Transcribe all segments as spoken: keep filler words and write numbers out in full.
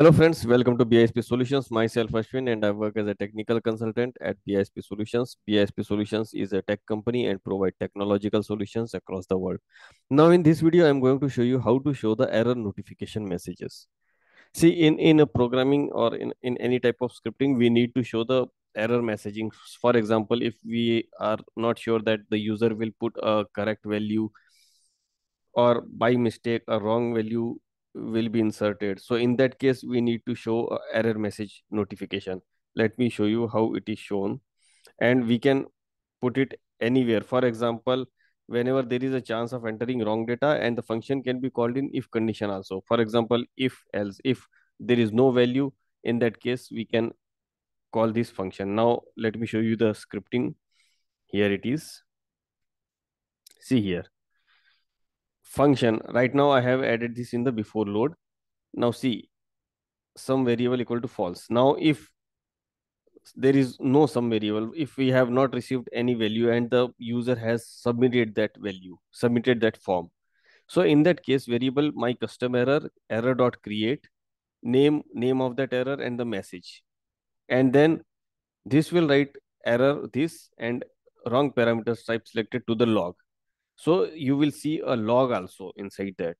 Hello friends, welcome to B I S P Solutions. Myself Ashwin and I work as a technical consultant at B I S P Solutions. B I S P Solutions is a tech company and provide technological solutions across the world. Now in this video, I'm going to show you how to show the error notification messages. See, in, in a programming or in, in any type of scripting, we need to show the error messaging. For example, if we are not sure that the user will put a correct value or by mistake a wrong value will be inserted, so in that case we need to show a error message notification. Let me show you how it is shown, and we can put it anywhere. For example, whenever there is a chance of entering wrong data, and the function can be called in if condition also. For example, if else, if there is no value, in that case we can call this function. Now let me show you the scripting. Here it is. See here, function. Right now I have added this in the before load. Now see, sum variable equal to false. Now if there is no sum variable, if we have not received any value and the user has submitted that value, submitted that form, so in that case variable my custom error, error dot create, name name of that error and the message, and then this will write error this and wrong parameters type selected to the log. So you will see a log also inside that.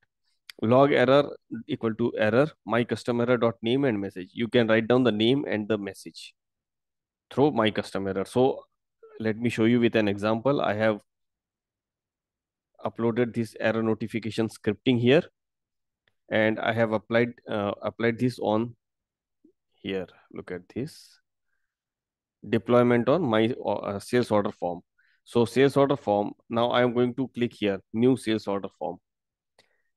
Log error equal to error, my custom error dot name and message. You can write down the name and the message through my custom error. So let me show you with an example. I have uploaded this error notification scripting here, and I have applied, uh, applied this on here. Look at this deployment on my uh, sales order form. So sales order form, now I am going to click here, new sales order form.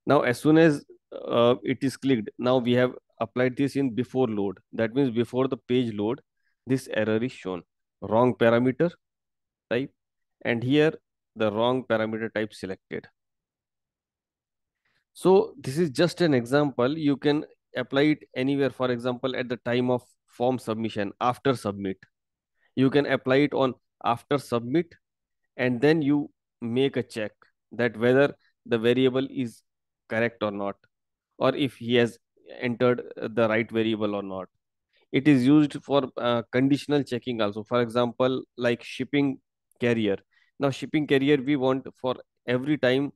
Now as soon as uh, it is clicked, now we have applied this in before load. That means before the page load, this error is shown. Wrong parameter type, and here the wrong parameter type selected. So this is just an example. You can apply it anywhere. For example, at the time of form submission, after submit, you can apply it on after submit. And then you make a check that whether the variable is correct or not, or if he has entered the right variable or not. It is used for uh, conditional checking also. For example, like shipping carrier. Now shipping carrier we want for every time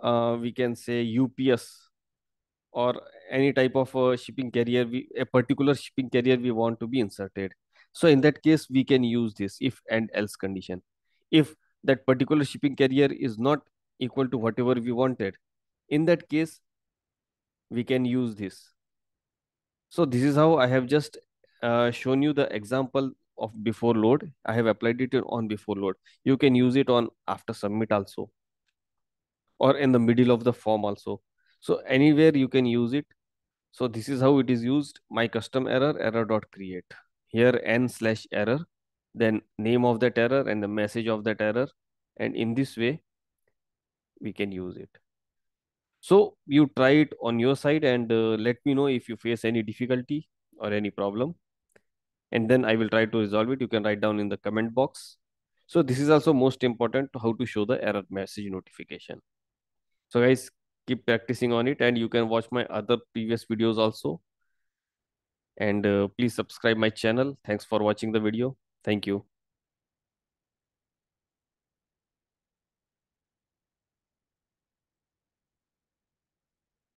uh, we can say U P S or any type of uh, shipping carrier, we, a particular shipping carrier we want to be inserted. So in that case, we can use this if and else condition. If that particular shipping carrier is not equal to whatever we wanted, in that case, we can use this. So this is how I have just uh, shown you the example of before load. I have applied it on before load. You can use it on after submit also, or in the middle of the form also. So anywhere you can use it. So this is how it is used. My custom error, error dot create. Here n slash error, then name of that error and the message of that error. And in this way, we can use it. So you try it on your side and uh, let me know if you face any difficulty or any problem. And then I will try to resolve it. You can write down in the comment box. So this is also most important, how to show the error message notification. So guys, keep practicing on it, and you can watch my other previous videos also. And uh, please subscribe my channel. Thanks for watching the video. Thank you.